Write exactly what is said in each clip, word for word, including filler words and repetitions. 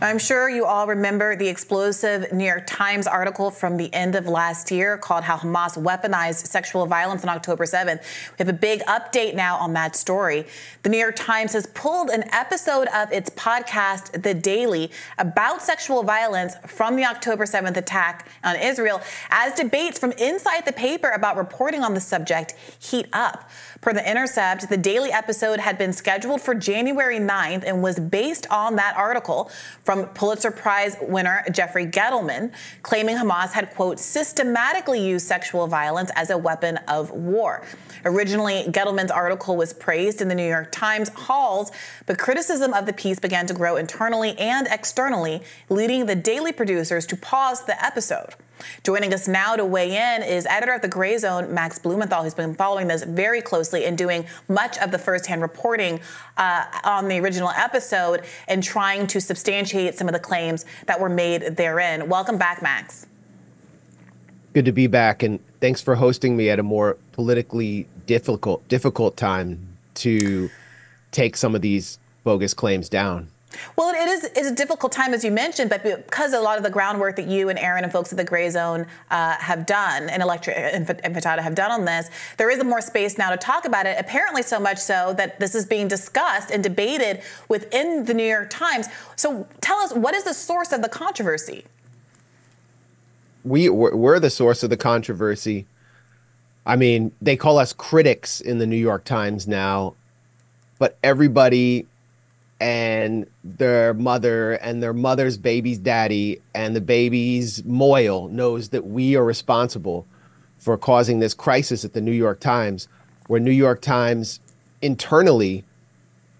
I'm sure you all remember the explosive New York Times article from the end of last year called How Hamas Weaponized Sexual Violence on October seventh. We have a big update now on that story. The New York Times has pulled an episode of its podcast, The Daily, about sexual violence from the October seventh attack on Israel, as debates from inside the paper about reporting on the subject heat up. Per The Intercept, the Daily episode had been scheduled for January ninth and was based on that article from Pulitzer Prize winner Jeffrey Gettleman, claiming Hamas had, quote, systematically used sexual violence as a weapon of war. Originally, Gettleman's article was praised in the New York Times halls, but criticism of the piece began to grow internally and externally, leading the Daily producers to pause the episode. Joining us now to weigh in is editor of The Grayzone, Max Blumenthal, who's been following this very closely and doing much of the firsthand reporting uh, on the original episode and trying to substantiate some of the claims that were made therein. Welcome back, Max. Good to be back, and thanks for hosting me at a more politically difficult, difficult time to take some of these bogus claims down. Well, it is it's a difficult time, as you mentioned, but because a lot of the groundwork that you and Aaron and folks at the Grayzone uh, have done, and Electronic Intifada have done on this, there is a more space now to talk about it, apparently so much so that this is being discussed and debated within the New York Times. So tell us, what is the source of the controversy? We, we're the source of the controversy. I mean, they call us critics in the New York Times now, but everybody and their mother and their mother's baby's daddy and the baby's moil knows that we are responsible for causing this crisis at the New York Times, where New York Times internally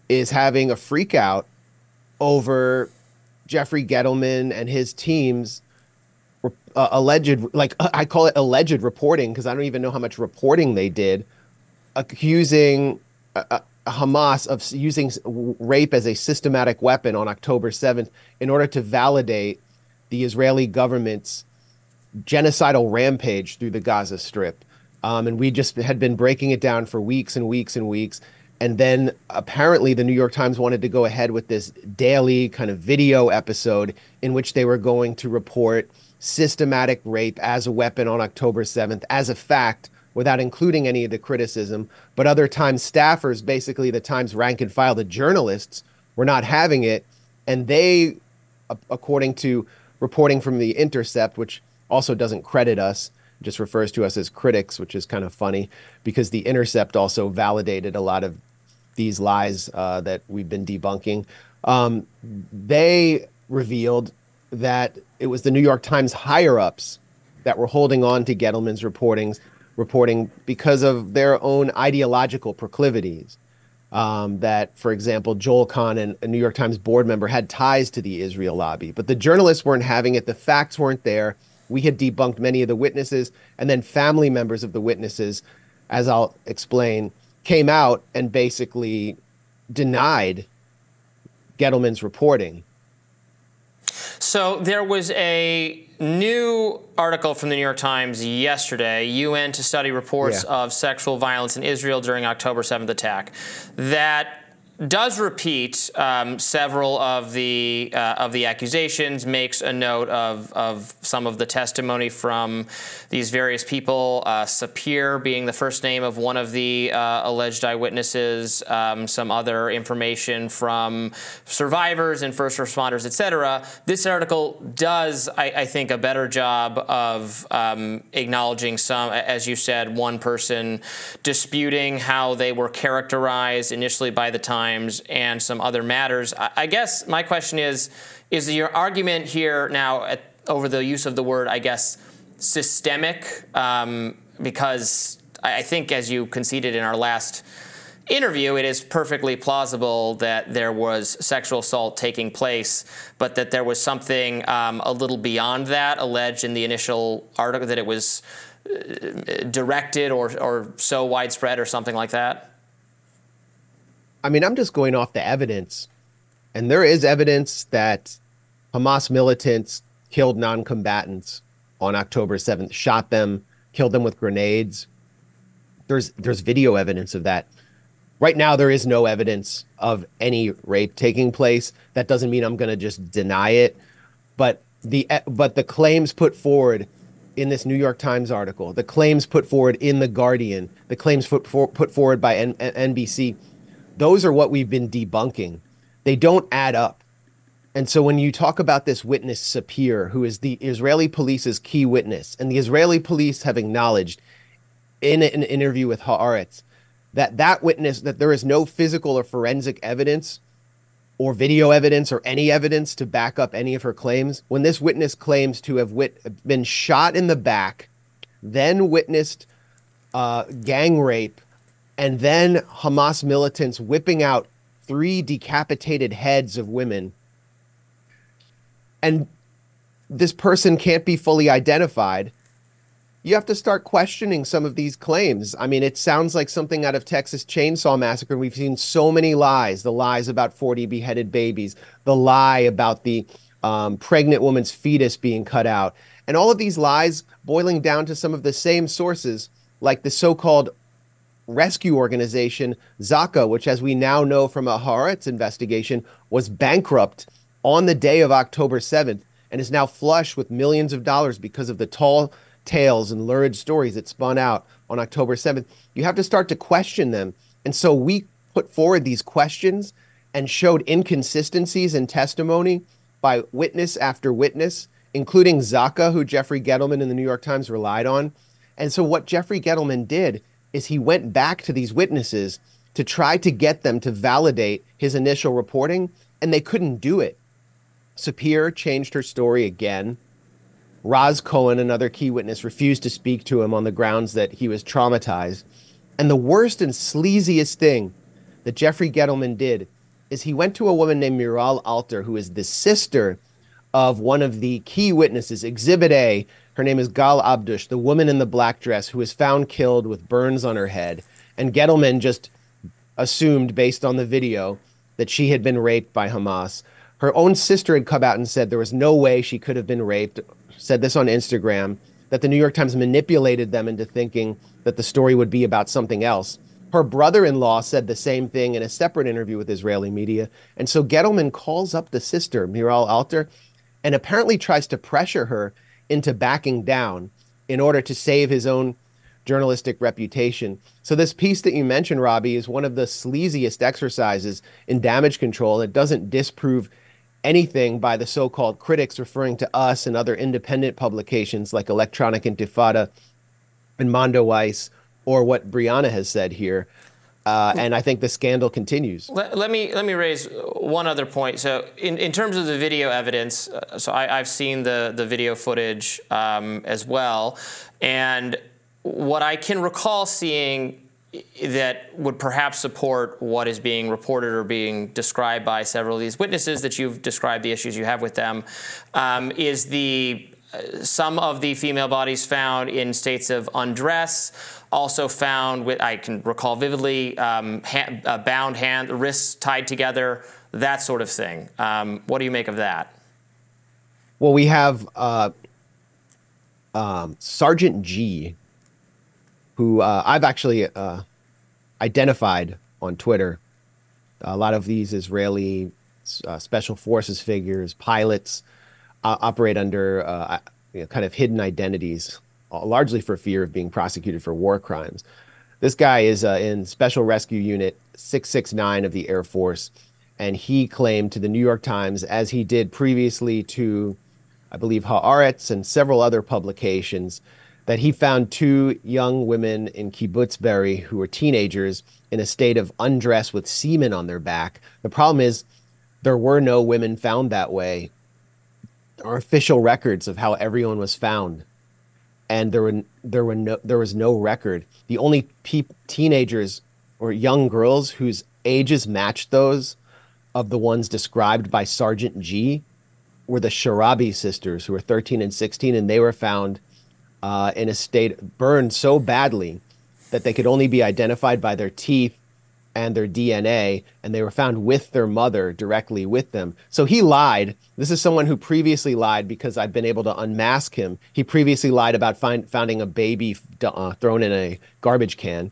is having a freak out over Jeffrey Gettleman and his team's uh, alleged, like I call it alleged reporting, because I don't even know how much reporting they did, accusing uh, uh, Hamas of using rape as a systematic weapon on October seventh in order to validate the Israeli government's genocidal rampage through the Gaza Strip. Um, and we just had been breaking it down for weeks and weeks and weeks. And then apparently the New York Times wanted to go ahead with this daily kind of video episode in which they were going to report systematic rape as a weapon on October seventh as a fact, without including any of the criticism. But other Times staffers, basically the Times rank and file, the journalists, were not having it. And they, according to reporting from The Intercept, which also doesn't credit us, just refers to us as critics, which is kind of funny, because The Intercept also validated a lot of these lies uh, that we've been debunking. Um, they revealed that it was the New York Times higher-ups that were holding on to Gettleman's reportings, reporting because of their own ideological proclivities. Um, that, for example, Joel Kahn, and a New York Times board member, had ties to the Israel lobby. But the journalists weren't having it. The facts weren't there. We had debunked many of the witnesses. And then family members of the witnesses, as I'll explain, came out and basically denied Gettleman's reporting. So there was a new article from the New York Times yesterday, U N to study reports yeah. of sexual violence in Israel during October seventh attack, that does repeat um, several of the uh, of the accusations, makes a note of, of some of the testimony from these various people, uh, Sapir being the first name of one of the uh, alleged eyewitnesses, um, some other information from survivors and first responders, et cetera. This article does, I, I think, a better job of um, acknowledging some, as you said, one person disputing how they were characterized initially by the Times and some other matters. I guess my question is, is your argument here now at, over the use of the word, I guess, systemic? Um, because I think, as you conceded in our last interview, it is perfectly plausible that there was sexual assault taking place, but that there was something um, a little beyond that alleged in the initial article, that it was directed or, or so widespread or something like that? I mean, I'm just going off the evidence, and there is evidence that Hamas militants killed non-combatants on October seventh, shot them, killed them with grenades. There's there's video evidence of that. Right now, there is no evidence of any rape taking place. That doesn't mean I'm going to just deny it. But the but the claims put forward in this New York Times article, the claims put forward in The Guardian, the claims put, for, put forward by N- NBC, those are what we've been debunking. They don't add up. And so when you talk about this witness, Sapir, who is the Israeli police's key witness, and the Israeli police have acknowledged in an interview with Haaretz that that witness, that there is no physical or forensic evidence or video evidence or any evidence to back up any of her claims. When this witness claims to have wit- been shot in the back, then witnessed uh, gang rape, and then Hamas militants whipping out three decapitated heads of women, and this person can't be fully identified, you have to start questioning some of these claims. I mean, it sounds like something out of Texas Chainsaw Massacre. We've seen so many lies, the lies about forty beheaded babies, the lie about the um, pregnant woman's fetus being cut out. And all of these lies boiling down to some of the same sources, like the so-called rescue organization, Zaka, which, as we now know from a Haaretz investigation, was bankrupt on the day of October seventh and is now flush with millions of dollars because of the tall tales and lurid stories that spun out on October seventh. You have to start to question them. And so we put forward these questions and showed inconsistencies in testimony by witness after witness, including Zaka, who Jeffrey Gettleman in the New York Times relied on. And so what Jeffrey Gettleman did is he went back to these witnesses to try to get them to validate his initial reporting, and they couldn't do it. Sapir changed her story again. Roz Cohen, another key witness, refused to speak to him on the grounds that he was traumatized. And the worst and sleaziest thing that Jeffrey Gettleman did is he went to a woman named Miral Alter, who is the sister of one of the key witnesses, Exhibit A. Her name is Gal Abdush, the woman in the black dress who was found killed with burns on her head. And Gettleman just assumed, based on the video, that she had been raped by Hamas. Her own sister had come out and said there was no way she could have been raped, said this on Instagram, that the New York Times manipulated them into thinking that the story would be about something else. Her brother-in-law said the same thing in a separate interview with Israeli media. And so Gettleman calls up the sister, Miral Alter, and apparently tries to pressure her into backing down in order to save his own journalistic reputation. So this piece that you mentioned, Robbie, is one of the sleaziest exercises in damage control. It doesn't disprove anything by the so-called critics referring to us and other independent publications like Electronic Intifada and Mondo Weiss, or what Brianna has said here. Uh, and I think the scandal continues. Let, let me let me raise one other point. So in, in terms of the video evidence, uh, so I, I've seen the, the video footage um, as well. And what I can recall seeing that would perhaps support what is being reported or being described by several of these witnesses that you've described the issues you have with them, um, is the uh, some of the female bodies found in states of undress, also found with, I can recall vividly, um, hand, uh, bound hand, wrists tied together, that sort of thing. Um, what do you make of that? Well, we have uh, um, Sergeant G, who uh, I've actually uh, identified on Twitter. A lot of these Israeli uh, special forces figures, pilots, uh, operate under uh, you know, kind of hidden identities, largely for fear of being prosecuted for war crimes. This guy is uh, in Special Rescue Unit six sixty-nine of the Air Force, and he claimed to the New York Times, as he did previously to, I believe, Haaretz and several other publications, that he found two young women in Kibbutz Berry who were teenagers in a state of undress with semen on their back. The problem is there were no women found that way. There are official records of how everyone was found, and there were there were no there was no record. The only pe- teenagers or young girls whose ages matched those of the ones described by Sergeant G were the Sharabi sisters, who were thirteen and sixteen, and they were found Uh, in a state burned so badly that they could only be identified by their teeth and their D N A, and they were found with their mother, directly with them. So he lied. This is someone who previously lied, because I've been able to unmask him. He previously lied about find, finding a baby uh, thrown in a garbage can.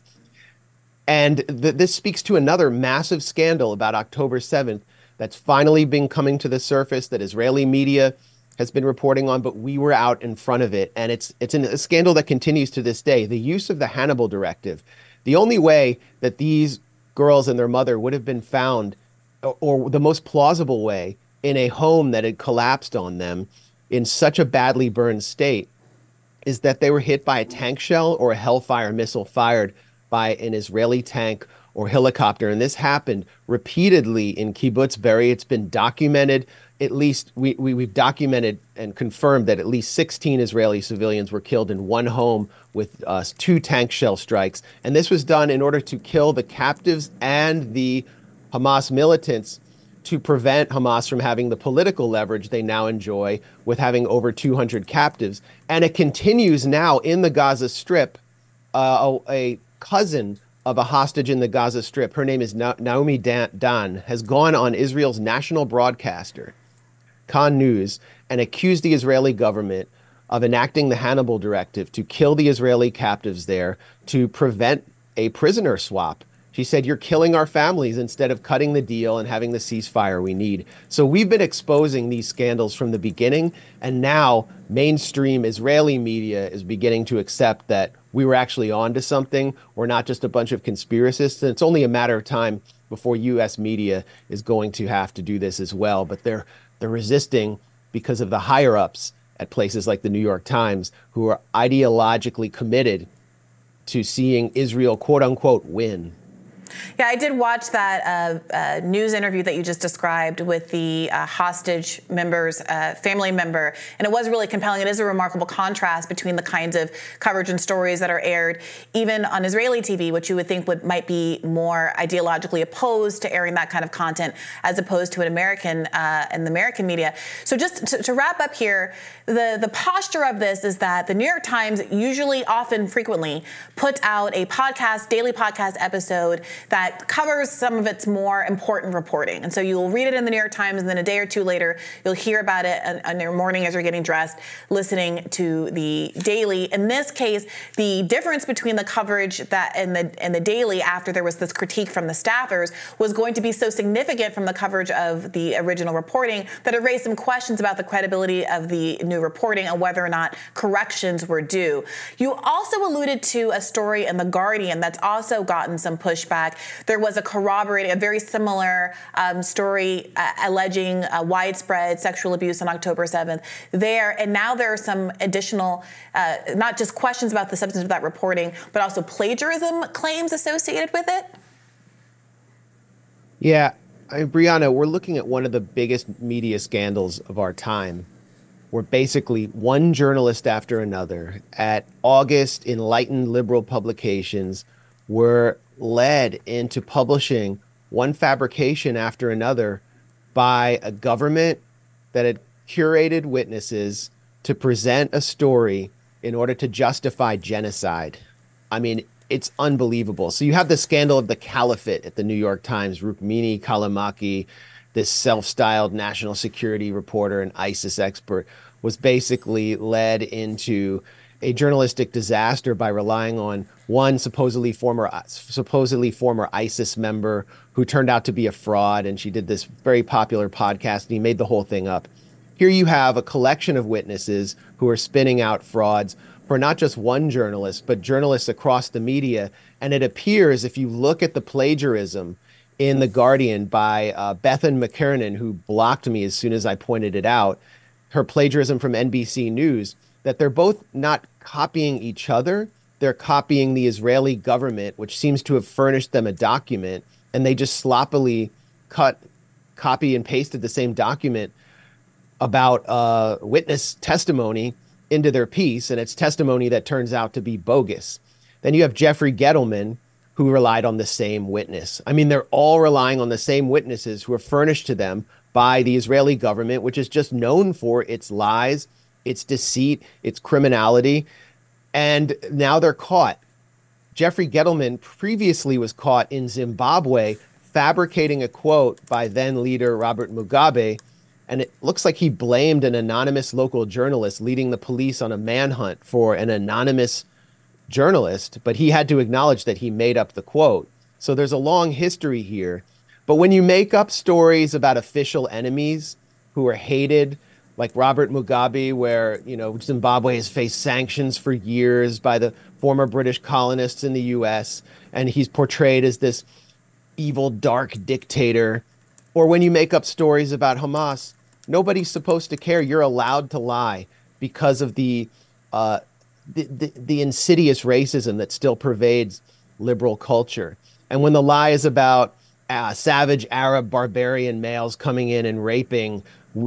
And th this speaks to another massive scandal about October seventh that's finally been coming to the surface that Israeli media has been reporting on, but we were out in front of it. And it's, it's an, a scandal that continues to this day. The use of the Hannibal Directive. The only way that these girls and their mother would have been found, or, or the most plausible way, in a home that had collapsed on them in such a badly burned state, is that they were hit by a tank shell or a Hellfire missile fired by an Israeli tank or helicopter. And this happened repeatedly in Kibbutz Berry. It's been documented. At least we, we, we've documented and confirmed that at least sixteen Israeli civilians were killed in one home with uh, two tank shell strikes. And this was done in order to kill the captives and the Hamas militants, to prevent Hamas from having the political leverage they now enjoy with having over two hundred captives. And it continues now in the Gaza Strip. Uh, a, a cousin of a hostage in the Gaza Strip, her name is Na Naomi Dan, Dan, has gone on Israel's national broadcaster, Khan News, and accused the Israeli government of enacting the Hannibal Directive to kill the Israeli captives there to prevent a prisoner swap. She said, "You're killing our families instead of cutting the deal and having the ceasefire we need." So we've been exposing these scandals from the beginning, and now mainstream Israeli media is beginning to accept that we were actually onto something. We're not just a bunch of conspiracists, and it's only a matter of time before U S media is going to have to do this as well. But they're they're resisting because of the higher-ups at places like the New York Times, who are ideologically committed to seeing Israel, quote-unquote, win. Yeah, I did watch that uh, uh, news interview that you just described with the uh, hostage member's uh, family member, and it was really compelling. It is a remarkable contrast between the kinds of coverage and stories that are aired even on Israeli T V, which you would think would might be more ideologically opposed to airing that kind of content, as opposed to an American uh, and the American media. So just to, to wrap up here, the, the posture of this is that the New York Times usually, often, frequently puts out a podcast, daily podcast episode that covers some of its more important reporting. And so you'll read it in the New York Times, and then a day or two later, you'll hear about it on, on your morning as you're getting dressed, listening to the Daily. In this case, the difference between the coverage that and the, and the Daily, after there was this critique from the staffers, was going to be so significant from the coverage of the original reporting that it raised some questions about the credibility of the new reporting and whether or not corrections were due. You also alluded to a story in The Guardian that's also gotten some pushback. There was a corroborating, a very similar um, story uh, alleging uh, widespread sexual abuse on October seventh there. And now there are some additional, uh, not just questions about the substance of that reporting, but also plagiarism claims associated with it. Yeah, I mean, Brianna, we're looking at one of the biggest media scandals of our time, where basically one journalist after another at August enlightened liberal publications were led into publishing one fabrication after another by a government that had curated witnesses to present a story in order to justify genocide. I mean, it's unbelievable. So you have the scandal of the caliphate at the New York Times, Rukmini Callimachi, this self-styled national security reporter and ISIS expert, was basically led into a journalistic disaster by relying on one supposedly former supposedly former ISIS member who turned out to be a fraud, and she did this very popular podcast, and he made the whole thing up. Here you have a collection of witnesses who are spinning out frauds for not just one journalist, but journalists across the media. And it appears, if you look at the plagiarism in The Guardian by uh, Bethan McKernan, who blocked me as soon as I pointed it out, her plagiarism from N B C News, that they're both not copying each other, they're copying the Israeli government, which seems to have furnished them a document, and they just sloppily cut, copy and pasted the same document about uh, witness testimony into their piece, and it's testimony that turns out to be bogus. Then you have Jeffrey Gettleman, who relied on the same witness. I mean, they're all relying on the same witnesses who are furnished to them by the Israeli government, which is just known for its lies, its deceit, its criminality, and now they're caught. Jeffrey Gettleman previously was caught in Zimbabwe fabricating a quote by then-leader Robert Mugabe, and it looks like he blamed an anonymous local journalist, leading the police on a manhunt for an anonymous journalist, but he had to acknowledge that he made up the quote. So there's a long history here. But when you make up stories about official enemies who are hated, like Robert Mugabe, where, you know, Zimbabwe has faced sanctions for years by the former British colonists in the U S, and he's portrayed as this evil, dark dictator. Or when you make up stories about Hamas, nobody's supposed to care. You're allowed to lie because of the, uh, the, the, the insidious racism that still pervades liberal culture. And when the lie is about uh, savage Arab barbarian males coming in and raping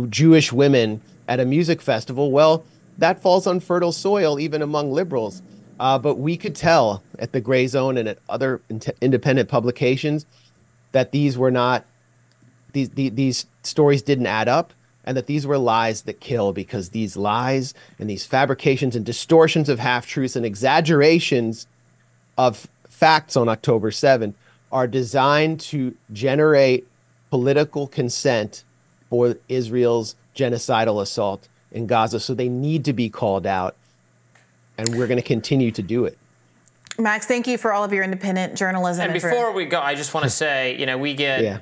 Jewish women at a music festival, well, that falls on fertile soil even among liberals. Uh, but we could tell at the Gray Zone and at other in independent publications that these were not, these, these, these stories didn't add up, and that these were lies that kill, because these lies and these fabrications and distortions of half-truths and exaggerations of facts on October seventh are designed to generate political consent for Israel's genocidal assault in Gaza. So they need to be called out, and we're going to continue to do it. Max, thank you for all of your independent journalism. And, and before we go, I just want to say, you know, we get yeah.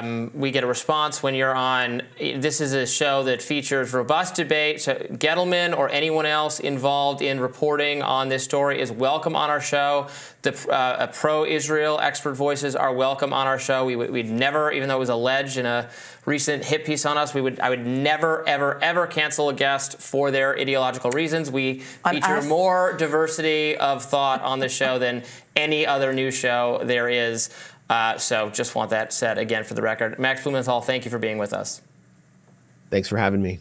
um, we get a response when you're on. This is a show that features robust debate. So Gettleman or anyone else involved in reporting on this story is welcome on our show. The uh, pro-Israel expert voices are welcome on our show. We, we'd never, even though it was alleged in a recent hit piece on us, we would I would never, ever, ever cancel a guest for their ideological reasons. We on feature us? more diversity of thought on this show than any other news show there is. Uh, so just want that said again for the record. Max Blumenthal, thank you for being with us. Thanks for having me.